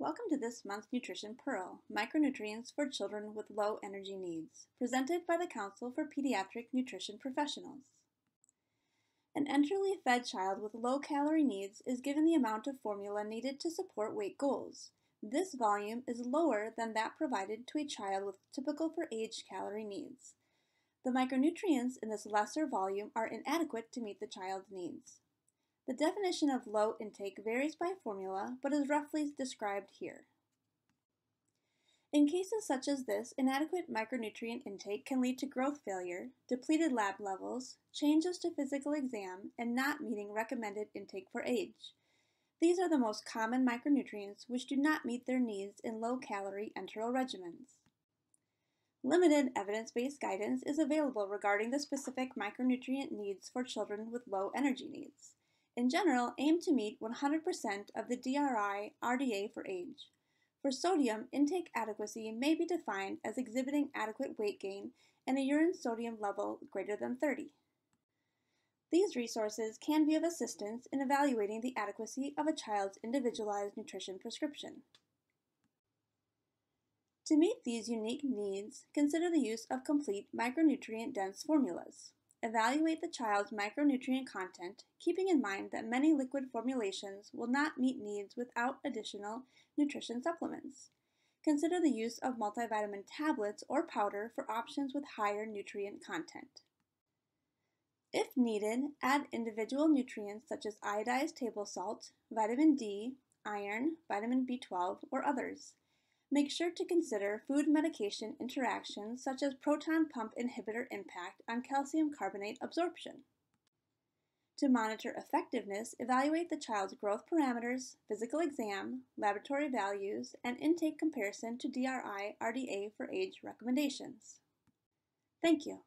Welcome to this month's Nutrition Pearl, Micronutrients for Children with Low Energy Needs, presented by the Council for Pediatric Nutrition Professionals. An enterally fed child with low-calorie needs is given the amount of formula needed to support weight goals. This volume is lower than that provided to a child with typical for age calorie needs. The micronutrients in this lesser volume are inadequate to meet the child's needs. The definition of low intake varies by formula, but is roughly described here. In cases such as this, inadequate micronutrient intake can lead to growth failure, depleted lab levels, changes to physical exam, and not meeting recommended intake for age. These are the most common micronutrients which do not meet their needs in low-calorie enteral regimens. Limited evidence-based guidance is available regarding the specific micronutrient needs for children with low energy needs. In general, aim to meet 100% of the DRI RDA for age. For sodium, intake adequacy may be defined as exhibiting adequate weight gain and a urine sodium level greater than 30. These resources can be of assistance in evaluating the adequacy of a child's individualized nutrition prescription. To meet these unique needs, consider the use of complete micronutrient-dense formulas. Evaluate the child's micronutrient content, keeping in mind that many liquid formulations will not meet needs without additional nutrition supplements. Consider the use of multivitamin tablets or powder for options with higher nutrient content. If needed, add individual nutrients such as iodized table salt, vitamin D, iron, vitamin B12, or others. Make sure to consider food-medication interactions such as proton pump inhibitor impact on calcium carbonate absorption. To monitor effectiveness, evaluate the child's growth parameters, physical exam, laboratory values, and intake comparison to DRI/RDA for age recommendations. Thank you.